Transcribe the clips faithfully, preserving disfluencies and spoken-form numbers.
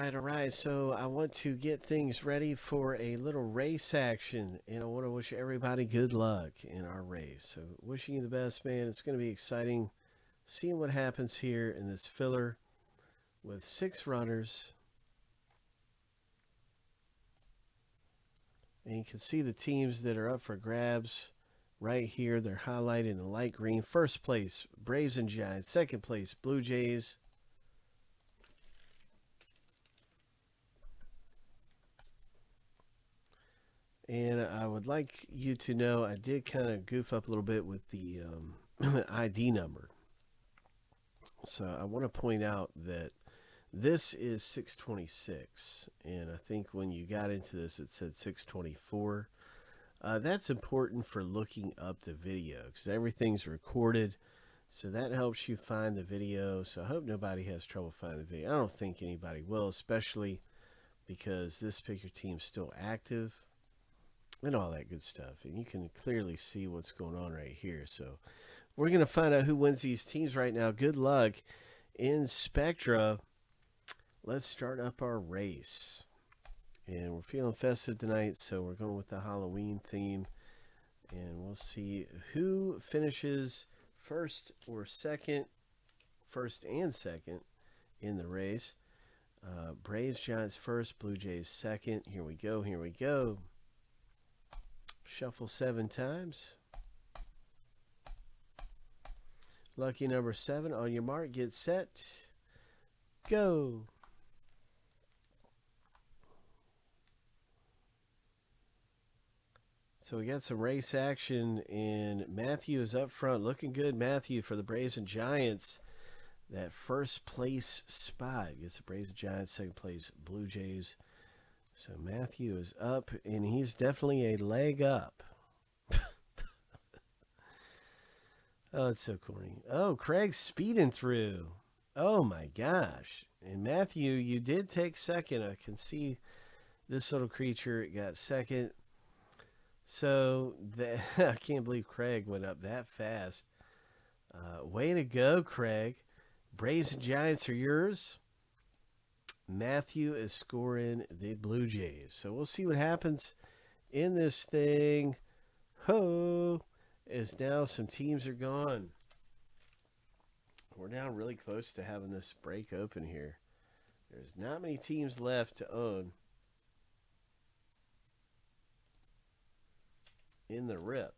right, all right. So I want to get things ready for a little race action, and I want to wish everybody good luck in our race. So wishing you the best, man. It's going to be exciting seeing what happens here in this filler with six runners. And you can see the teams that are up for grabs right here. They're highlighted in light green. First place, Braves and Giants. Second place, Blue Jays. And I would like you to know I did kind of goof up a little bit with the um, I D number. So I want to point out that this is six twenty-six. And I think when you got into this, it said six twenty-four. Uh, that's important for looking up the video because everything's recorded. So that helps you find the video. So I hope nobody has trouble finding the video. I don't think anybody will, especially because this pick your team's still active and all that good stuff. And you can clearly see what's going on right here. So we're going to find out who wins these teams right now. Good luck in Spectra. Let's start up our race. And we're feeling festive tonight, so we're going with the Halloween theme. And we'll see who finishes first or second, first and second in the race. Uh, Braves, Giants first, Blue Jays second. Here we go, here we go. Shuffle seven times. Lucky number seven. On your mark, get set, go. So we got some race action, and Matthew is up front. Looking good, Matthew, for the Braves and Giants. That first place spot gets the Braves and Giants, second place Blue Jays. So Matthew is up, and he's definitely a leg up. Oh, that's so corny. Oh, Craig's speeding through. Oh, my gosh. And Matthew, you did take second. I can see this little creature got second. So that, I can't believe Craig went up that fast. Uh, way to go, Craig. Braves and Giants are yours. Matthew is scoring the Blue Jays. So we'll see what happens in this thing. Ho! As now some teams are gone. We're now really close to having this break open here. There's not many teams left to own in the rip.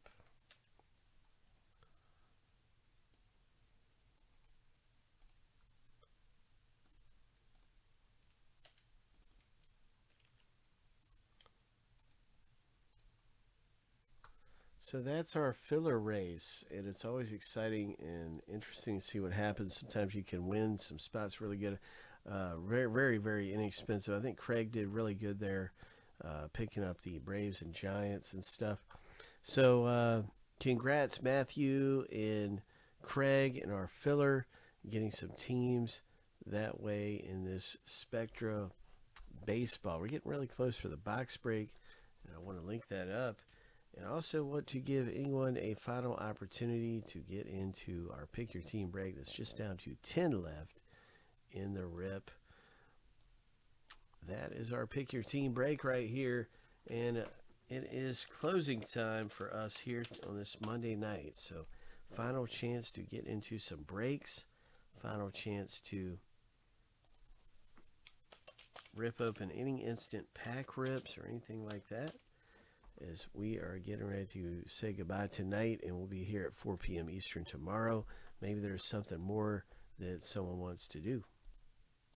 So that's our filler race, and it's always exciting and interesting to see what happens. Sometimes you can win some spots really good, uh, very, very, very inexpensive. I think Craig did really good there, uh, picking up the Braves and Giants and stuff. So uh, congrats, Matthew and Craig, and our filler, getting some teams that way in this Spectra baseball. We're getting really close for the box break, and I want to link that up. And also want to give anyone a final opportunity to get into our Pick Your Team break. That's just down to ten left in the rip. That is our Pick Your Team break right here. And it is closing time for us here on this Monday night. So final chance to get into some breaks. Final chance to rip open any instant pack rips or anything like that. As we are getting ready to say goodbye tonight, and we'll be here at four P M Eastern tomorrow. Maybe there's something more that someone wants to do.